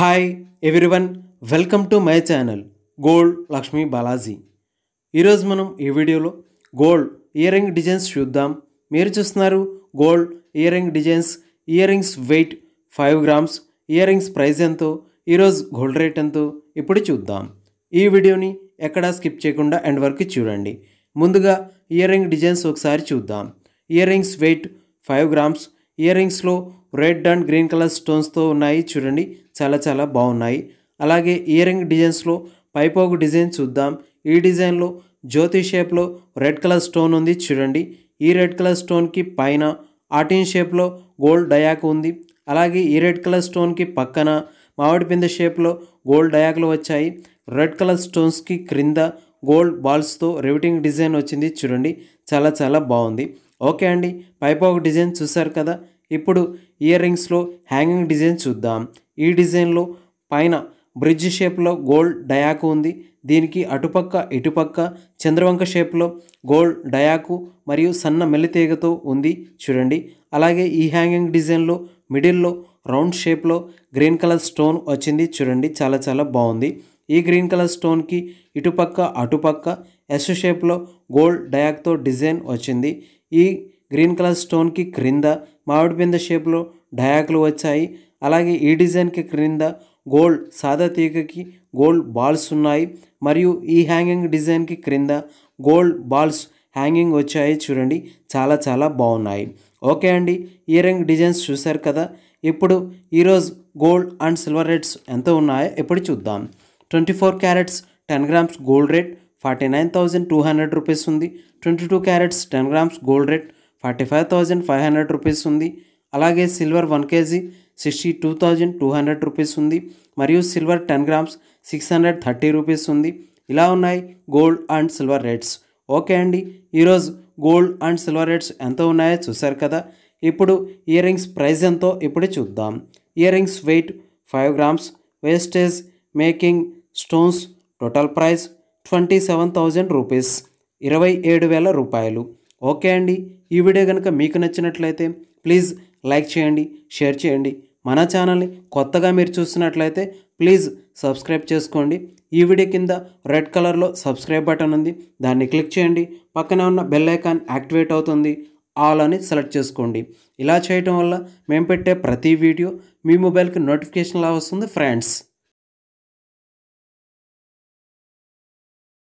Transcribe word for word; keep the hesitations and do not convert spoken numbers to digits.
Hi everyone, welcome to my channel Gold Lakshmi Balaji. ee roju manam ee video lo gold earring designs chuddam. Meer chustunaru gold earring designs, earrings weight five grams, earrings price ento, ee roju gold rate ento ippudu chuddam. Ee video ni ekkada skip cheyakunda end varaku chudandi. Munduga earring designs okasari chuddam. Earrings weight five grams, earrings lo red and green colour stones తో ఉన్నాయి చూడండి, చాలా చాలా బాగున్నాయి. అలాగే earring designs లో పైపోగు design చూద్దాం. ఈ డిజైన్ లో జ్యోతి షేప్ లో రెడ్ కలర్ స్టోన్ ఉంది చూడండి. ఈ రెడ్ కలర్ స్టోన్ కి పైన ఆర్టిన్ షేప్ లో గోల్డ్ డయాక్ ఉంది. అలాగే ఈ రెడ్ కలర్ స్టోన్ కి పక్కన మామిడి పింద షేప్ లో గోల్డ్ డయాక్లు వచ్చాయి. రెడ్ కలర్ స్టోన్స్ కి క్రింద గోల్డ్ బాల్స్ తో రివిటింగ్ డిజైన్ వచ్చింది చూడండి, చాలా చాలా బాగుంది. ఓకే అండి, పైపోగు డిజైన్ చూసారు కదా. ఇప్పుడు ఇయర్ రింగ్స్ లో హ్యాంగింగ్ డిజైన్ చూద్దాం. ఈ డిజైన్ లో పైన బ్రిడ్జ్ షేప్ లో గోల్డ్ డయాకు ఉంది. దీనికి అటుపక్క ఇటుపక్క చంద్రవంక షేప్ లో గోల్డ్ డయాకు మరియు సన్న మెల్లితేగతో ఉంది చూడండి. అలాగే ఈ హ్యాంగింగ్ డిజైన్ లో మిడిల్లో రౌండ్ షేప్ లో గ్రీన్ కలర్ స్టోన్ వచ్చింది చూడండి, చాలా చాలా బాగుంది. ఈ గ్రీన్ కలర్ స్టోన్ కి ఇటుపక్క అటుపక్క ఎస్ షేప్ లో గోల్డ్ డయాక్ తో డిజైన్ వచ్చింది. ఈ గ్రీన్ కలర్ స్టోన్ కి క్రింద మామిడి బింద షేప్లో డయాకులు వచ్చాయి. అలాగే ఈ డిజైన్కి క్రింద గోల్డ్ సాదా తీగకి గోల్డ్ బాల్స్ ఉన్నాయి. మరియు ఈ హ్యాంగింగ్ డిజైన్కి క్రింద గోల్డ్ బాల్స్ హ్యాంగింగ్ వచ్చాయి చూడండి, చాలా చాలా బాగున్నాయి. ఓకే అండి, ఇయరింగ్ డిజైన్స్ చూశారు కదా. ఇప్పుడు ఈరోజు గోల్డ్ అండ్ సిల్వర్ రేట్స్ ఎంత ఉన్నాయో ఇప్పుడు చూద్దాం. Twenty four carats ten grams gold rate forty nine thousand two hundred rupees ఉంది. Twenty two carats ten grams gold rate forty five thousand five hundred rupees ఉంది. అలాగే silver one KG sixty two thousand two hundred rupees ఉంది. మరియు silver ten grams six hundred thirty rupees ఉంది. ఇలా ఉన్నాయి gold and silver rates. Okay అండి, ఈరోజు gold and silver rates ఎంత ఉన్నాయో చూసారు కదా. ఇప్పుడు ఇయర్ రింగ్స్ ప్రైస్ ఎంతో ఇప్పుడు చూద్దాం. Earrings weight five grams, wastage making stones, total price twenty seven thousand rupees, ఇరవై ఏడు వేల రూపాయలు. ఓకే అండి, ఈ వీడియో కనుక మీకు నచ్చినట్లయితే ప్లీజ్ లైక్ చేయండి, షేర్ చేయండి. మన ఛానల్ని కొత్తగా మీరు చూస్తున్నట్లయితే ప్లీజ్ సబ్స్క్రైబ్ చేసుకోండి. ఈ వీడియో కింద రెడ్ కలర్లో సబ్స్క్రైబ్ బటన్ ఉంది, దాన్ని క్లిక్ చేయండి. పక్కనే ఉన్న బెల్ ఐకాన్ యాక్టివేట్ అవుతుంది, ఆల్ అని సెలెక్ట్ చేసుకోండి. ఇలా చేయటం వల్ల మేము పెట్టే ప్రతి వీడియో మీ మొబైల్కి నోటిఫికేషన్లా వస్తుంది ఫ్రెండ్స్.